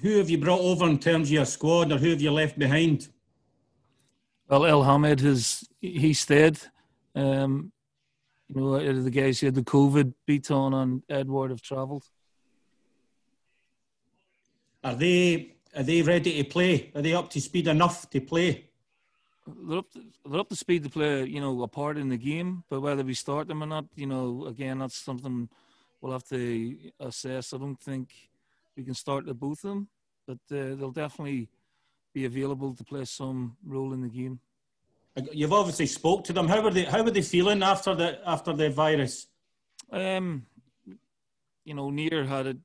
who have you brought over in terms of your squad, or who have you left behind? Well, El Hamid he stayed. You know, the guys who had the COVID, Beaton and Edward have travelled. Are they ready to play? Are they up to speed enough to play? They're up to speed to play, you know, a part in the game. But whether we start them or not, you know, again, that's something we'll have to assess. I don't think we can start the both of them, but they'll definitely be available to play some role in the game. You've obviously spoke to them. How are they feeling after the virus? You know, Nier had it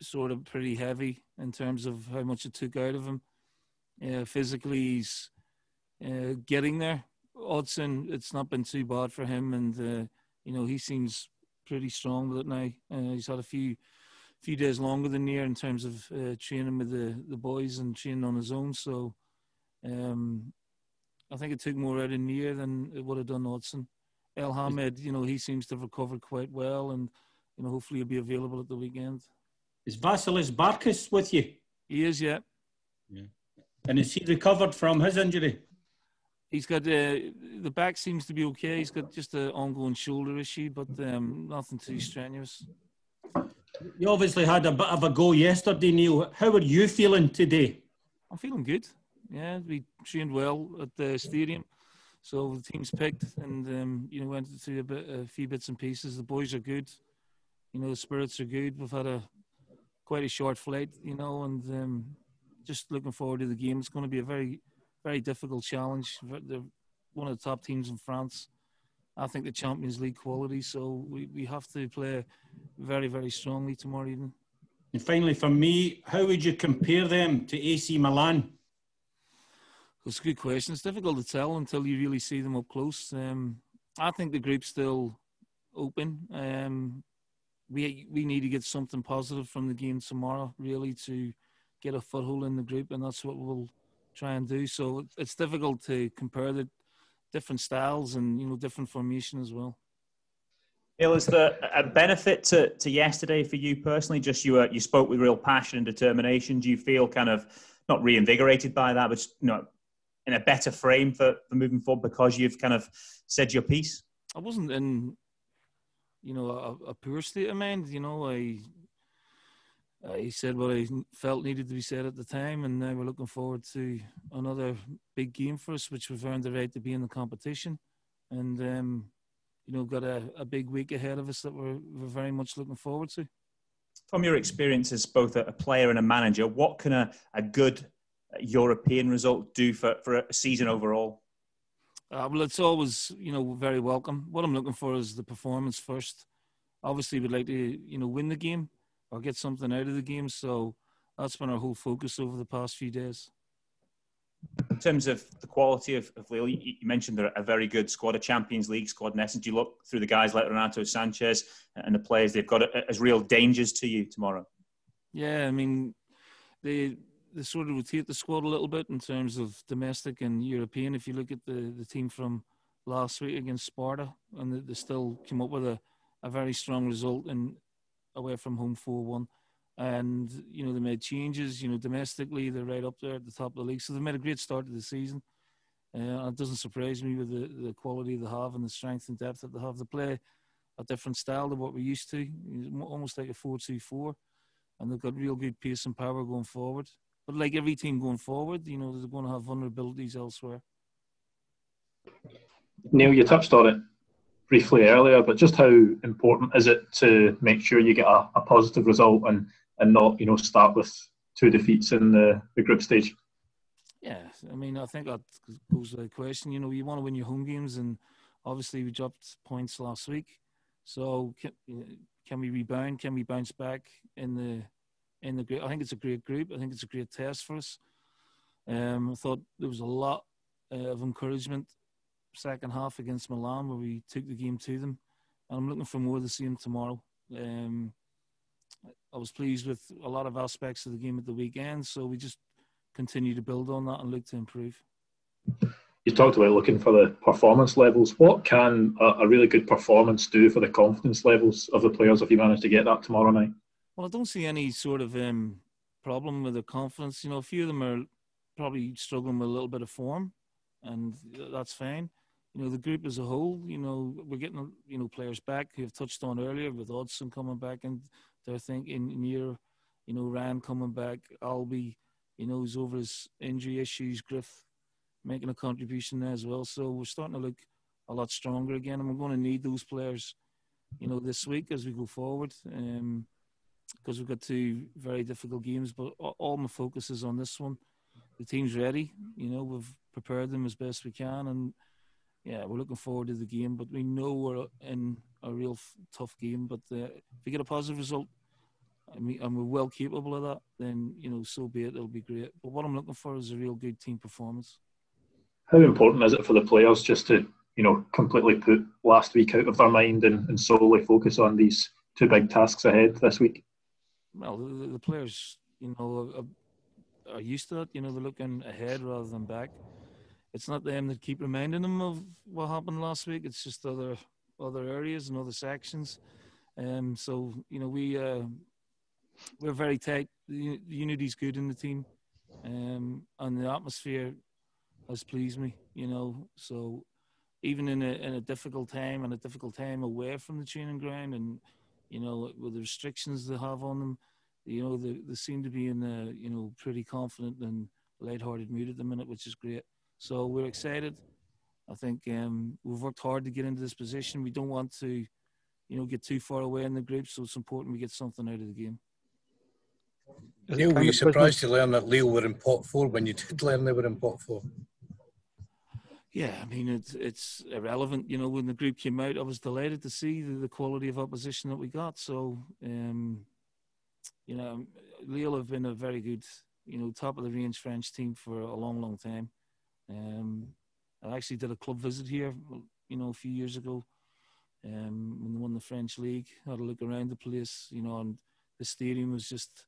sort of pretty heavy in terms of how much it took out of him. Physically, he's getting there. Odsonne, it's not been too bad for him, and you know, he seems pretty strong with it now. He's had a few days longer than Nier in terms of training with the boys and training on his own. So I think it took more out of Nier than it would have done Odsonne. El Hamid, you know, he seems to have recovered quite well, and you know, hopefully he'll be available at the weekend. Is Vasilis Barkas with you? He is, yeah. Yeah. And is he recovered from his injury? He's got the back seems to be okay. He's got just an ongoing shoulder issue, but nothing too strenuous. You obviously had a bit of a go yesterday, Neil. How are you feeling today? I'm feeling good. Yeah, we trained well at the stadium, so the team's picked, and you know, went through a few bits and pieces. The boys are good. You know, the spirits are good. We've had quite a short flight, you know, and just looking forward to the game. It's going to be a very, very difficult challenge. They're one of the top teams in France. I think the Champions League quality, so we have to play very, very strongly tomorrow evening. And finally, for me, how would you compare them to AC Milan? It's a good question. It's difficult to tell until you really see them up close. I think the group's still open. We need to get something positive from the game tomorrow, really, to get a foothold in the group, and that's what we'll try and do. So it's difficult to compare the different styles and, you know, different formation as well. Neil, is there a benefit to yesterday for you personally? Just you spoke with real passion and determination. Do you feel kind of not reinvigorated by that, but you know, in a better frame for moving forward because you've kind of said your piece? I wasn't in, you know, a poor state of mind. You know, I said what I felt needed to be said at the time, and now we're looking forward to another big game for us, which we've earned the right to be in the competition. And, you know, got a big week ahead of us that we're very much looking forward to. From your experience as both a player and a manager, what can a good European result do for a season overall? Well, it's always, you know, very welcome. What I'm looking for is the performance first. Obviously, we'd like to, you know, win the game or get something out of the game. So that's been our whole focus over the past few days. In terms of the quality of Lille, you mentioned they're a very good squad, a Champions League squad. In essence, you look through the guys like Renato Sanchez and the players they've got as real dangers to you tomorrow. Yeah, I mean, they sort of rotate the squad a little bit in terms of domestic and European. If you look at the team from last week against Sparta, and they still came up with a very strong result in away from home 4-1. And, you know, they made changes. You know, domestically, they're right up there at the top of the league. So they made a great start to the season. It doesn't surprise me with the quality they have and the strength and depth that they have. They play a different style than what we're used to, almost like a 4-2-4. And they've got real good pace and power going forward. But like every team going forward, you know, they're going to have vulnerabilities elsewhere. Neil, you touched on it briefly earlier, but just how important is it to make sure you get a positive result and not, you know, start with 2 defeats in the group stage? Yeah, I mean, I think that goes to the question. You know, you want to win your home games, and obviously we dropped points last week. So can we rebound? Can we bounce back in the group? I think it's a great group. I think it's a great test for us. I thought there was a lot of encouragement second half against Milan, where we took the game to them, and I'm looking for more of the same tomorrow. I was pleased with a lot of aspects of the game at the weekend, so we just continue to build on that and look to improve. You talked about looking for the performance levels. What can a really good performance do for the confidence levels of the players if you manage to get that tomorrow night? Well, I don't see any sort of problem with their confidence. You know, a few of them are probably struggling with a little bit of form, and that's fine. You know, the group as a whole, you know, we're getting, you know, players back who have touched on earlier with Odsonne coming back, and they're thinking near, you know, Rennes coming back, Albi, you know, he's over his injury issues, Griff making a contribution there as well. So we're starting to look a lot stronger again, and we're going to need those players, you know, this week as we go forward, because we've got two very difficult games. But all my focus is on this one. The team's ready. You know, we've prepared them as best we can, and yeah, we're looking forward to the game. But we know we're in a real tough game. But if we get a positive result, and we're well capable of that, then, you know, so be it. It'll be great. But what I'm looking for is a real good team performance. How important is it for the players just to, you know, completely put last week out of their mind and solely focus on these two big tasks ahead this week? Well, the players, you know, are used to that. You know, they're looking ahead rather than back. It's not them that keep reminding them of what happened last week. It's just other areas and other sections. So, you know, we're very tight. The unity's good in the team. And the atmosphere has pleased me, you know. So even in a difficult time, and a difficult time away from the training ground, and, you know, with the restrictions they have on them, you know, they seem to be in a, you know, pretty confident and lighthearted mood at the minute, which is great. So we're excited. I think we've worked hard to get into this position. We don't want to, you know, get too far away in the group, so it's important we get something out of the game. Neil, were you surprised to learn that Lille were in pot four when you did learn they were in pot four? Yeah, I mean, it's irrelevant. You know, when the group came out, I was delighted to see the quality of opposition that we got. So, you know, Lille have been a very good, you know, top-of-the-range French team for a long, long time. I actually did a club visit here, you know, a few years ago, when they won the French League. I had a look around the place, you know, and the stadium was just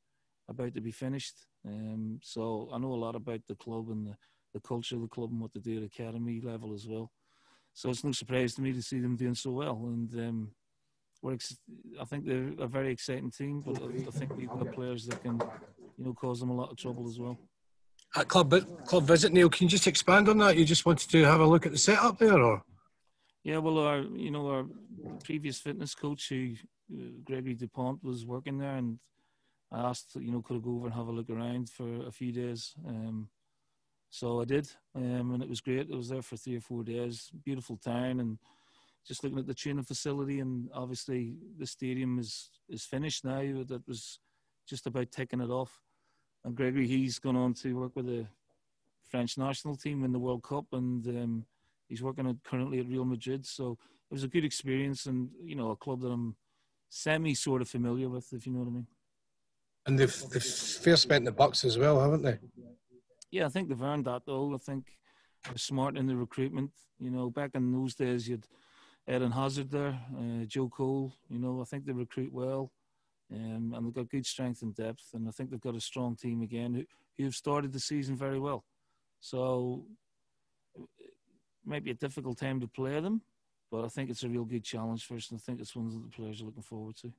about to be finished. So I know a lot about the club and the culture of the club and what they do at academy level as well. So it's no surprise to me to see them doing so well. And I think they're a very exciting team, but I think we've got players that can, you know, cause them a lot of trouble as well. At club visit, Neil, can you just expand on that? You just wanted to have a look at the setup there, or? Yeah, well, our previous fitness coach, who Gregory DuPont, was working there, and I asked, you know, could I go over and have a look around for a few days? So I did, and it was great. I was there for 3 or 4 days. Beautiful town, and just looking at the training facility, and obviously the stadium is finished now. That was just about ticking it off. And Gregory, he's gone on to work with the French national team in the World Cup, and he's working currently at Real Madrid. So it was a good experience, and, you know, a club that I'm sort of familiar with, if you know what I mean. And they've fair spent the bucks as well, haven't they? Yeah, I think they've earned that, though. I think they're smart in the recruitment. You know, back in those days, you had Eden Hazard there, Joe Cole. You know, I think they recruit well. And they've got good strength and depth, and I think they've got a strong team again who have started the season very well. So it might be a difficult time to play them, but I think it's a real good challenge for us, and I think it's one that the players are looking forward to.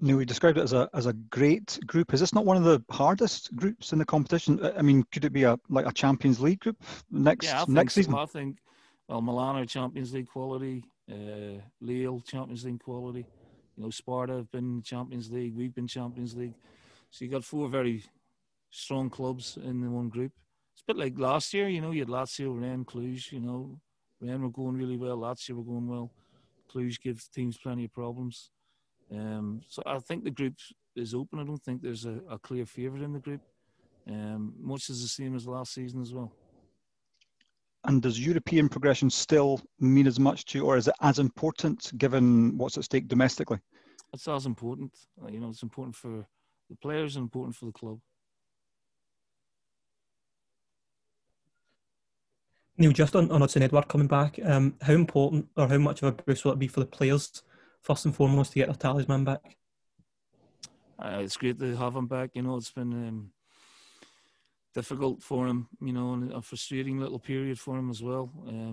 Neil, you described it as a great group. Is this not one of the hardest groups in the competition? I mean, could it be a Champions League group next season? I think, well, Milan are Champions League quality, Lille Champions League quality. You know, Sparta have been Champions League. We've been Champions League. So you got four very strong clubs in the one group. It's a bit like last year. You know, you had Lazio, Rennes, Cluj. You know, Rennes were going really well. Lazio were going well. Cluj gives teams plenty of problems. So I think the group is open. I don't think there's a clear favourite in the group. Much is the same as last season as well. And does European progression still mean as much to you, or is it as important given what's at stake domestically? It's as important. You know, it's important for the players and important for the club. Neil, just on Odsonne Edward coming back, how important or how much of a boost will it be for the players, first and foremost, to get their talisman back? It's great to have him back. You know, it's been difficult for him, you know, and a frustrating little period for him as well.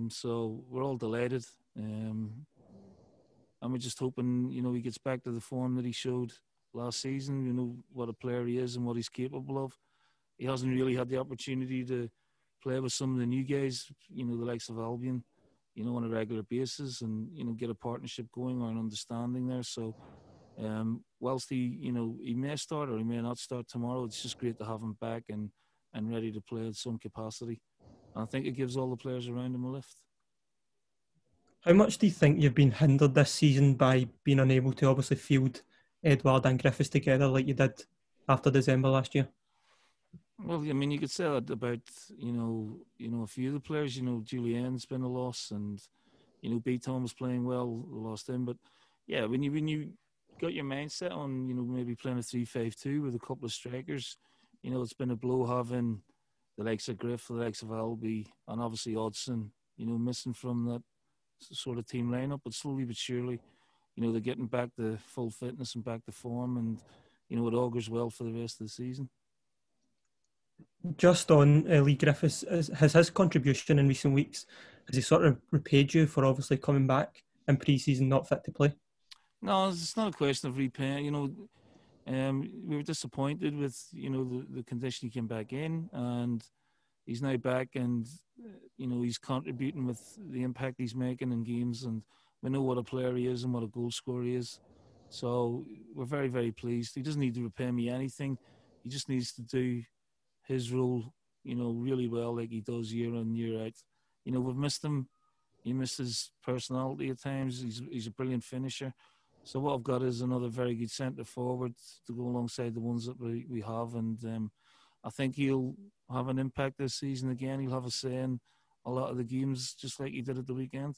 So we're all delighted. And we're just hoping, you know, he gets back to the form that he showed last season. You know what a player he is and what he's capable of. He hasn't really had the opportunity to play with some of the new guys, you know, the likes of Albion, you know, on a regular basis and, you know, get a partnership going or an understanding there. So whilst he, you know, he may start or he may not start tomorrow, it's just great to have him back and ready to play in some capacity. And I think it gives all the players around him a lift. How much do you think you've been hindered this season by being unable to obviously field Edward and Griffiths together like you did after December last year? Well, I mean, you could say that about, you know, a few of the players. You know, Julian's been a loss, and, you know, B-Tom was playing well, lost him. But, yeah, when you got your mindset on, you know, maybe playing a 3-5-2 with a couple of strikers, you know, it's been a blow having the likes of Griff, the likes of Albi, and obviously Odsonne, you know, missing from that sort of team lineup. But slowly but surely, you know, they're getting back to full fitness and back to form, and, you know, it augurs well for the rest of the season. Just on Lee Griffiths, has his contribution in recent weeks, has he sort of repaid you for obviously coming back in pre-season not fit to play? No, it's not a question of repaying. You know, we were disappointed with, you know, the condition he came back in, and he's now back, and, you know, he's contributing with the impact he's making in games, and we know what a player he is and what a goal scorer he is. So we're very, very pleased. He doesn't need to repay me anything. He just needs to do his role, you know, really well, like he does year in, year out. You know, we've missed him. He missed his personality at times. He's a brilliant finisher. So what I've got is another very good centre forward to go alongside the ones that we have, and I think he'll have an impact this season again. He'll have a say in a lot of the games, just like he did at the weekend.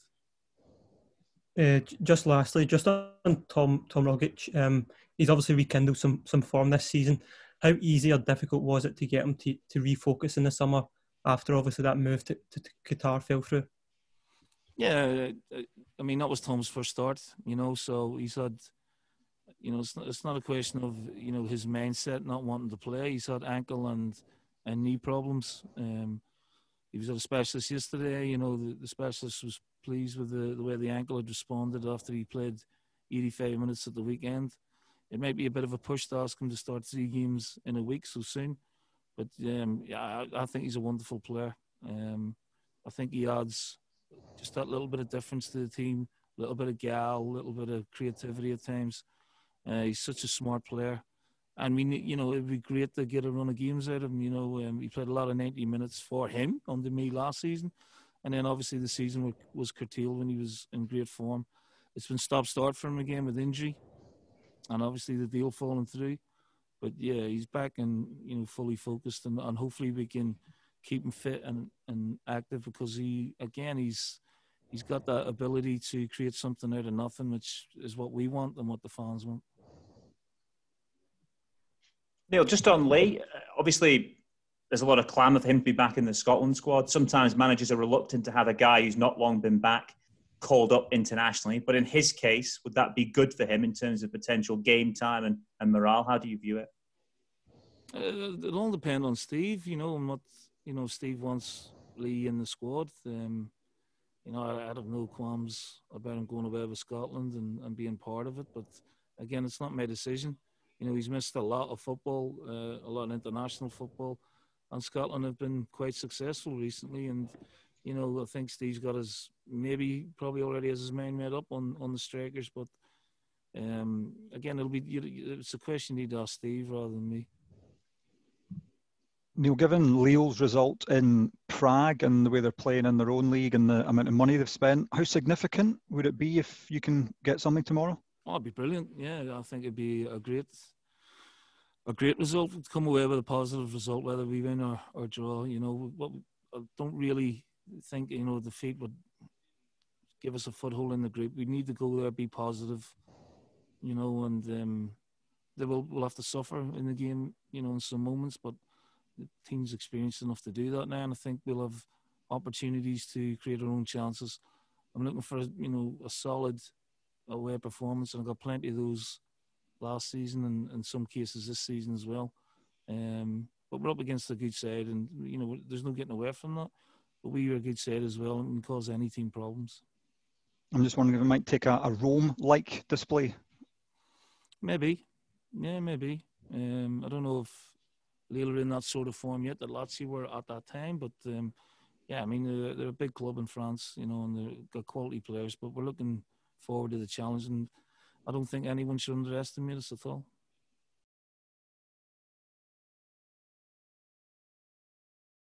Just lastly, just on Tom Rogic, he's obviously rekindled some form this season. How easy or difficult was it to get him to refocus in the summer after obviously that move to Qatar fell through? Yeah, I mean, that was Tom's first start, you know, so he's had, you know, it's not a question of, you know, his mindset not wanting to play. He's had ankle and knee problems. He was at a specialist yesterday. You know, the specialist was pleased with the way the ankle had responded after he played 85 minutes at the weekend. It might be a bit of a push to ask him to start 3 games in a week so soon. But, yeah, I think he's a wonderful player. I think he adds just that little bit of difference to the team, a little bit of gal, a little bit of creativity at times. He's such a smart player. And, we, you know, it would be great to get a run of games out of him. You know, he played a lot of 90 minutes for him under me last season. And then, obviously, the season was curtailed when he was in great form. It's been stop-start for him again with injury. And obviously the deal falling through, but yeah, he's back and, you know, fully focused, and hopefully we can keep him fit and active, because he, again, he's got that ability to create something out of nothing, which is what we want and what the fans want. Neil, just on Lee, obviously there's a lot of clamour for him to be back in the Scotland squad. Sometimes managers are reluctant to have a guy who's not long been back called up internationally, but in his case, would that be good for him in terms of potential game time and morale? How do you view it? It'll all depend on Steve, you know, and what, you know, Steve wants Lee in the squad. You know, I have no qualms about him going away with Scotland and being part of it, but again, it's not my decision. You know, he's missed a lot of football, a lot of international football, and Scotland have been quite successful recently, and you know, I think Steve's got his, maybe probably already has his mind made up on the strikers, but again, it's a question he'd ask Steve rather than me. Neil, given Lille's result in Prague and the way they're playing in their own league and the amount of money they've spent, how significant would it be if you can get something tomorrow? Oh, it'd be brilliant. Yeah, I think it'd be a great result. We'd come away with a positive result, whether we win or draw. You know, what I don't really think, you know, defeat would give us a foothold in the group. We need to go there, be positive, you know, and they will have to suffer in the game, you know, in some moments, but the team's experienced enough to do that now, and I think we'll have opportunities to create our own chances. I'm looking for, you know, a solid away performance, and I've got plenty of those last season and in some cases this season as well. But we're up against a good side, and, you know, there's no getting away from that. But we are a good side as well and can cause any team problems. I'm just wondering if it might take a Rome-like display. Maybe. Yeah, maybe. I don't know if Lille are in that sort of form yet that Lazio were at that time, but yeah, I mean, they're a big club in France, you know, and they've got quality players, but we're looking forward to the challenge, and I don't think anyone should underestimate us at all.